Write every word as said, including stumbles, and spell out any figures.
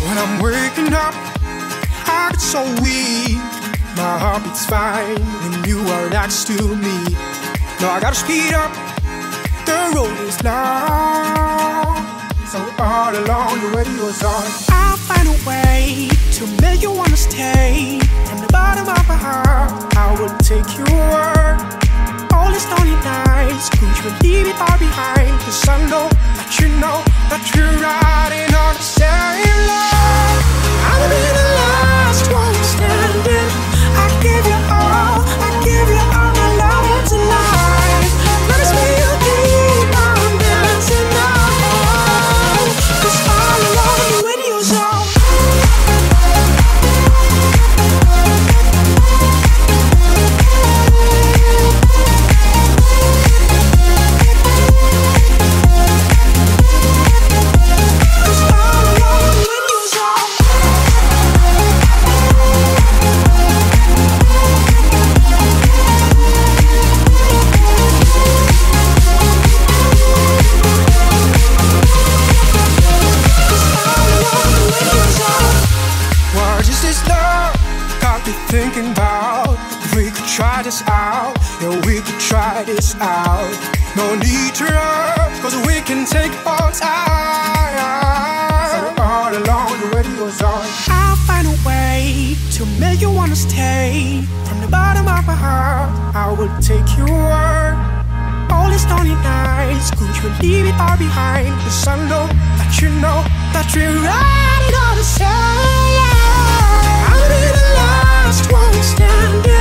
When I'm waking up, I get so weak. My heart beats fine when you are next to me. No, I gotta speed up, the road is long, so all along the radio's on. I'll find a way to make you wanna stay. From the bottom of my heart, I will take you word. All these lonely nights, could you leave it all behind? Cause I know that you know that you're riding on the same line. I will be the last one standing. I give you all, I give you all my love tonight. Let us be a deep, I'm dancing now. Cause all along the radio's on. Thinking about if we could try this out, yeah, we could try this out. No need to rush, cause we can take our time. So all along the radio's on. I'll find a way to make you wanna stay. From the bottom of my heart, I will take your word. All these lonely nights, could you leave it all behind? Cause I know that you know that we're riding on the same line. I'll be the last one standing.